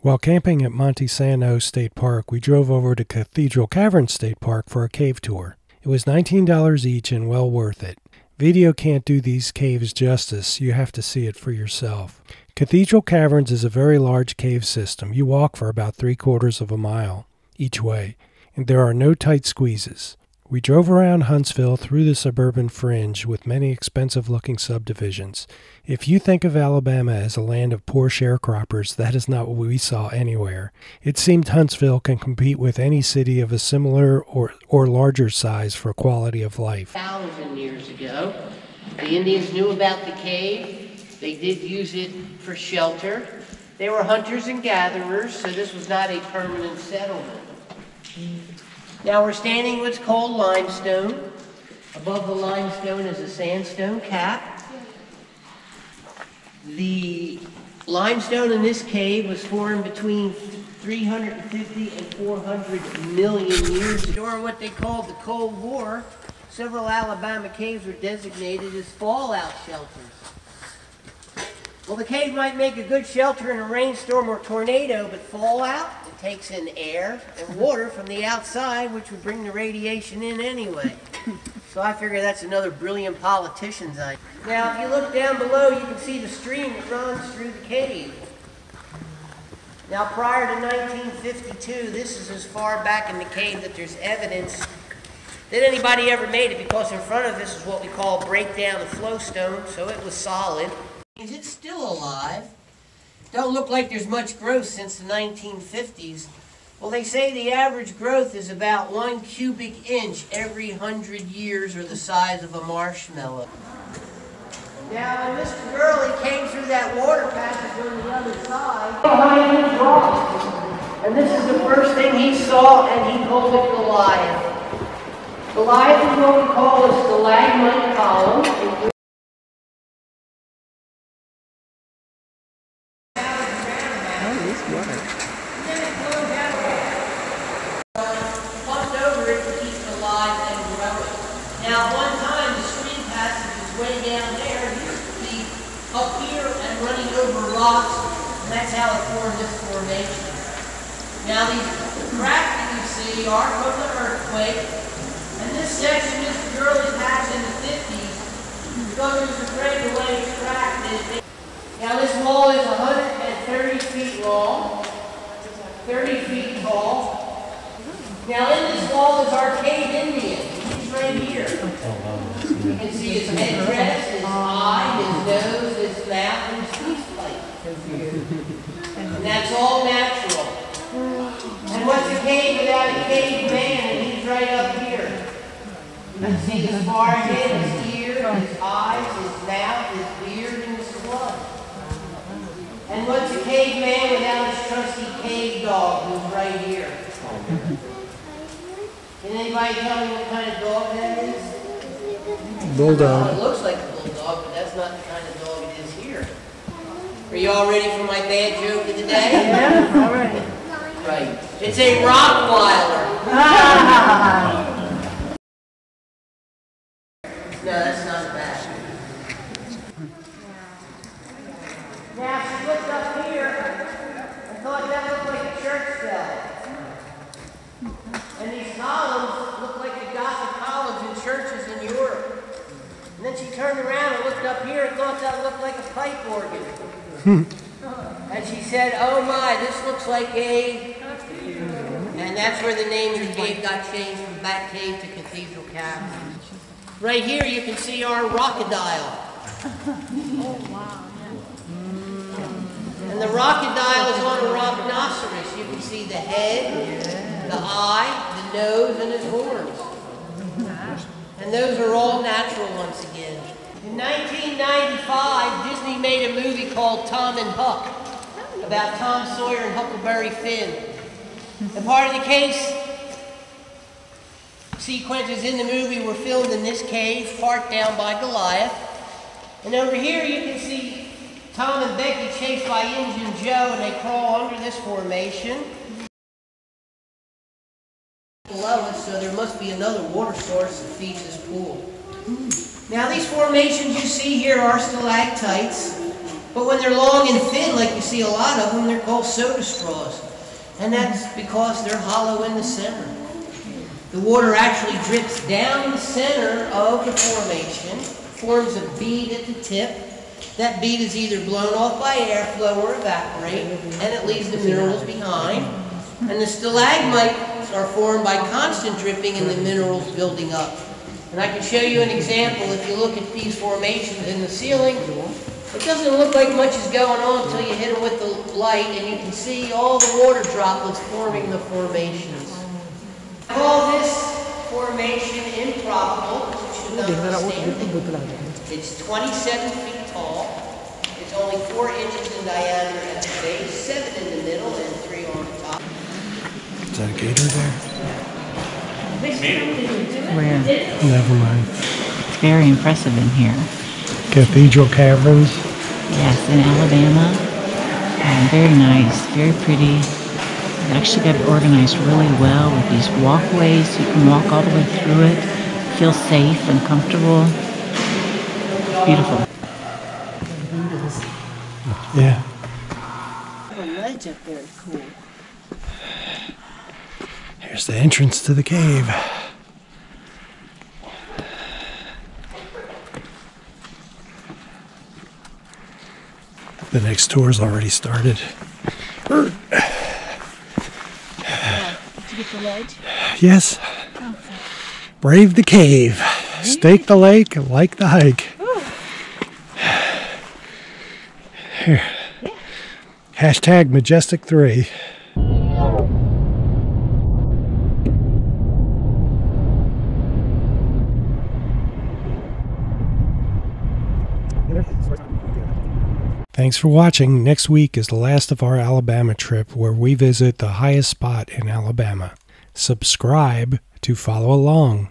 While camping at Monte Sano State Park, we drove over to Cathedral Caverns State Park for a cave tour. It was $19 each and well worth it. Video can't do these caves justice. You have to see it for yourself. Cathedral Caverns is a very large cave system. You walk for about 3/4 of a mile each way, and there are no tight squeezes. We drove around Huntsville through the suburban fringe with many expensive-looking subdivisions. If you think of Alabama as a land of poor sharecroppers, that is not what we saw anywhere. It seemed Huntsville can compete with any city of a similar or larger size for quality of life. 1,000 years ago, the Indians knew about the cave. They did use it for shelter. They were hunters and gatherers, so this was not a permanent settlement. Now we're standing what's called limestone. Above the limestone is a sandstone cap. The limestone in this cave was formed between 350 and 400 million years ago. During what they called the Cold War, several Alabama caves were designated as fallout shelters. Well, the cave might make a good shelter in a rainstorm or tornado, but fallout? Takes in air and water from the outside, which would bring the radiation in anyway. So I figure that's another brilliant politician's idea. Now, if you look down below, you can see the stream that runs through the cave. Now, prior to 1952, this is as far back in the cave that there's evidence that anybody ever made it, because in front of this is what we call breakdown of flowstone, so it was solid. Is it still alive? Don't look like there's much growth since the 1950s. Well, they say the average growth is about 1 cubic inch every 100 years, or the size of a marshmallow. Now, when Mr. Gurley came through that water passage on the other side, behind his rocks, and this is the first thing he saw, and he called it Goliath. Goliath is what we call a stalagmite column. Tom and Huck, about Tom Sawyer and Huckleberry Finn. The part of the case sequences in the movie were filmed in this cave, part down by Goliath. And over here you can see Tom and Becky chased by Injun Joe, and they crawl under this formation. Below us, so there must be another water source that feeds this pool. Now these formations you see here are stalactites. But when they're long and thin, like you see a lot of them, they're called soda straws. And that's because they're hollow in the center. The water actually drips down the center of the formation, forms a bead at the tip. That bead is either blown off by airflow or evaporate, and it leaves the minerals behind. And the stalagmites are formed by constant dripping and the minerals building up. And I can show you an example if you look at these formations in the ceiling. It doesn't look like much is going on until you hit them with the light, and you can see all the water droplets forming the formations. I call this formation improbable. It's 27 feet tall. It's only 4 inches in diameter at the base, 7 in the middle, and 3 on the top. Is that a gator there? Where? Never mind. It's very impressive in here. Cathedral Caverns. Yes, in Alabama. Very nice, very pretty. It actually got it organized really well with these walkways. You can walk all the way through it, feel safe and comfortable. It's beautiful. Yeah. There's a ledge up there, it's cool. Here's the entrance to the cave. The next tour's already started. The ledge? Yes. Oh. Brave the cave. Really? Stake the lake, like the hike. Ooh. Here. Yeah. Hashtag Majestic 3. Thanks for watching. Next week is the last of our Alabama trip where we visit the highest spot in Alabama. Subscribe to follow along.